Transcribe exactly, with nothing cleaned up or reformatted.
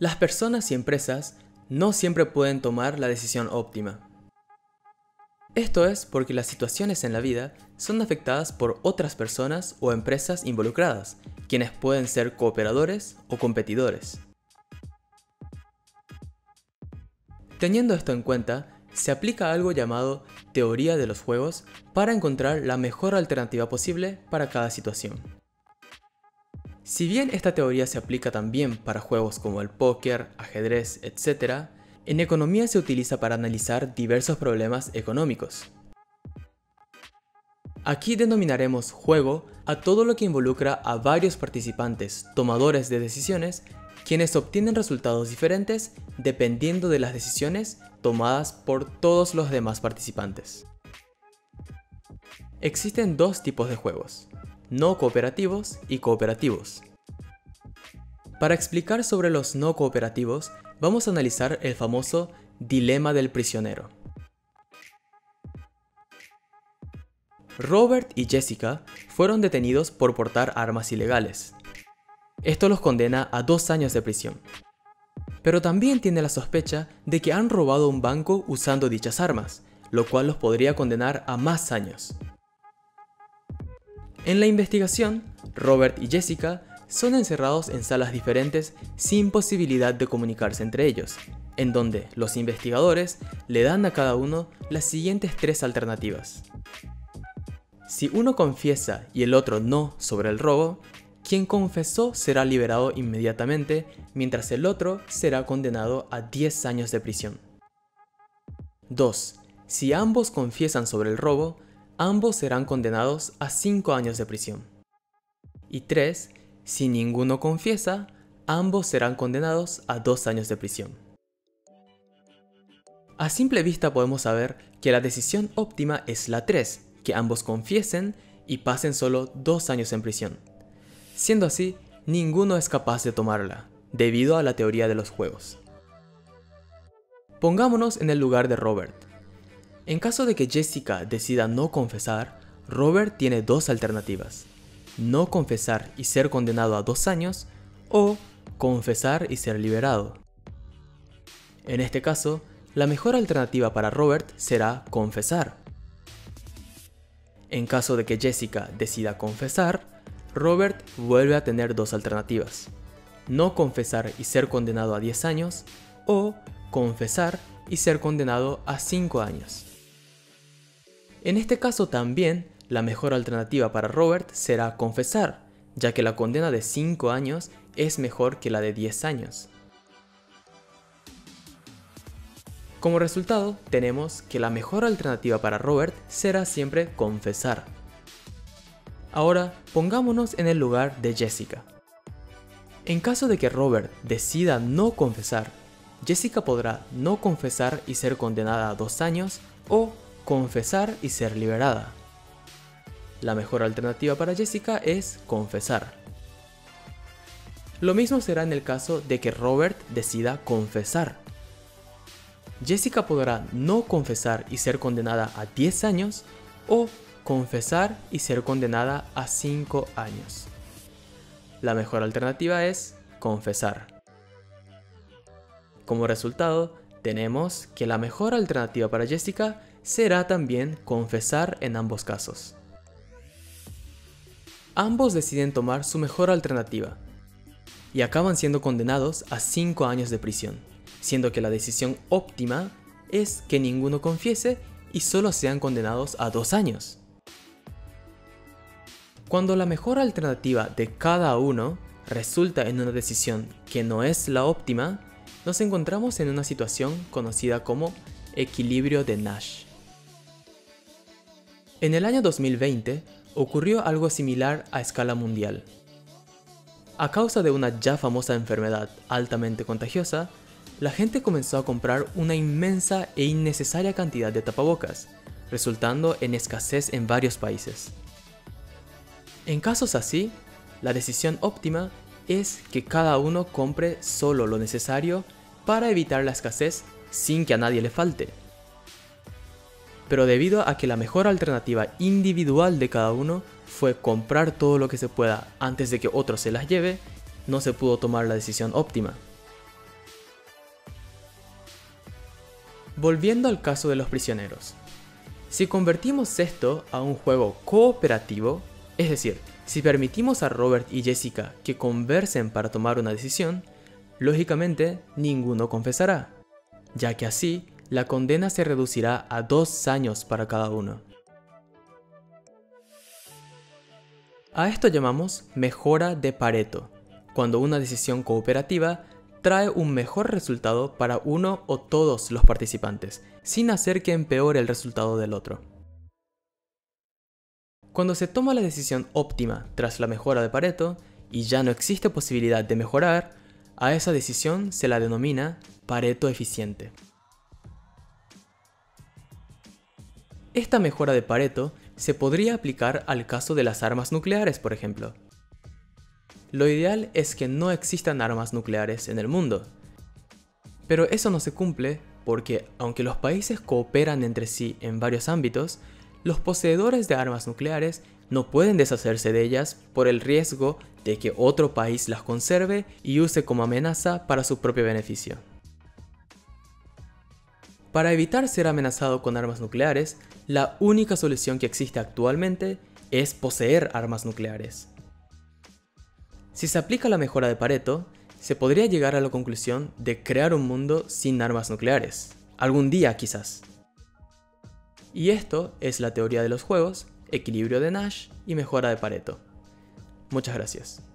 Las personas y empresas no siempre pueden tomar la decisión óptima. Esto es porque las situaciones en la vida son afectadas por otras personas o empresas involucradas, quienes pueden ser cooperadores o competidores. Teniendo esto en cuenta, se aplica algo llamado teoría de los juegos para encontrar la mejor alternativa posible para cada situación. Si bien esta teoría se aplica también para juegos como el póker, ajedrez, etcétera, en economía se utiliza para analizar diversos problemas económicos. Aquí denominaremos juego a todo lo que involucra a varios participantes, tomadores de decisiones, quienes obtienen resultados diferentes dependiendo de las decisiones tomadas por todos los demás participantes. Existen dos tipos de juegos: no cooperativos y cooperativos. Para explicar sobre los no cooperativos, vamos a analizar el famoso dilema del prisionero. Robert y Jessica fueron detenidos por portar armas ilegales. Esto los condena a dos años de prisión. Pero también tiene la sospecha de que han robado un banco usando dichas armas, lo cual los podría condenar a más años. En la investigación, Robert y Jessica son encerrados en salas diferentes sin posibilidad de comunicarse entre ellos, en donde los investigadores le dan a cada uno las siguientes tres alternativas. Si uno confiesa y el otro no sobre el robo, quien confesó será liberado inmediatamente, mientras el otro será condenado a diez años de prisión. dos. Si ambos confiesan sobre el robo, ambos serán condenados a cinco años de prisión. Y tres. Si ninguno confiesa, ambos serán condenados a dos años de prisión. A simple vista podemos saber que la decisión óptima es la tres, que ambos confiesen y pasen solo dos años en prisión. Siendo así, ninguno es capaz de tomarla, debido a la teoría de los juegos. Pongámonos en el lugar de Robert. En caso de que Jessica decida no confesar, Robert tiene dos alternativas: no confesar y ser condenado a dos años, o confesar y ser liberado. En este caso, la mejor alternativa para Robert será confesar. En caso de que Jessica decida confesar, Robert vuelve a tener dos alternativas: no confesar y ser condenado a diez años, o confesar y ser condenado a cinco años. En este caso también, la mejor alternativa para Robert será confesar, ya que la condena de cinco años es mejor que la de diez años. Como resultado, tenemos que la mejor alternativa para Robert será siempre confesar. Ahora, pongámonos en el lugar de Jessica. En caso de que Robert decida no confesar, Jessica podrá no confesar y ser condenada a dos años, o confesar y ser liberada. La mejor alternativa para Jessica es confesar. Lo mismo será en el caso de que Robert decida confesar. Jessica podrá no confesar y ser condenada a diez años, o confesar y ser condenada a cinco años. La mejor alternativa es confesar. Como resultado, tenemos que la mejor alternativa para Jessica será también confesar en ambos casos. Ambos deciden tomar su mejor alternativa y acaban siendo condenados a cinco años de prisión, siendo que la decisión óptima es que ninguno confiese y solo sean condenados a dos años. Cuando la mejor alternativa de cada uno resulta en una decisión que no es la óptima, nos encontramos en una situación conocida como equilibrio de Nash. En el año dos mil veinte ocurrió algo similar a escala mundial. A causa de una ya famosa enfermedad altamente contagiosa, la gente comenzó a comprar una inmensa e innecesaria cantidad de tapabocas, resultando en escasez en varios países. En casos así, la decisión óptima es que cada uno compre solo lo necesario para evitar la escasez sin que a nadie le falte. Pero debido a que la mejor alternativa individual de cada uno fue comprar todo lo que se pueda antes de que otro se las lleve, no se pudo tomar la decisión óptima. Volviendo al caso de los prisioneros. Si convertimos esto a un juego cooperativo, es decir, si permitimos a Robert y Jessica que conversen para tomar una decisión, lógicamente ninguno confesará, ya que así la condena se reducirá a dos años para cada uno. A esto llamamos mejora de Pareto, cuando una decisión cooperativa trae un mejor resultado para uno o todos los participantes, sin hacer que empeore el resultado del otro. Cuando se toma la decisión óptima tras la mejora de Pareto, y ya no existe posibilidad de mejorar, a esa decisión se la denomina Pareto eficiente. Esta mejora de Pareto se podría aplicar al caso de las armas nucleares, por ejemplo. Lo ideal es que no existan armas nucleares en el mundo. Pero eso no se cumple porque, aunque los países cooperan entre sí en varios ámbitos, los poseedores de armas nucleares no pueden deshacerse de ellas por el riesgo de que otro país las conserve y use como amenaza para su propio beneficio. Para evitar ser amenazado con armas nucleares, la única solución que existe actualmente es poseer armas nucleares. Si se aplica la mejora de Pareto, se podría llegar a la conclusión de crear un mundo sin armas nucleares, algún día quizás. Y esto es la teoría de los juegos, equilibrio de Nash y mejora de Pareto. Muchas gracias.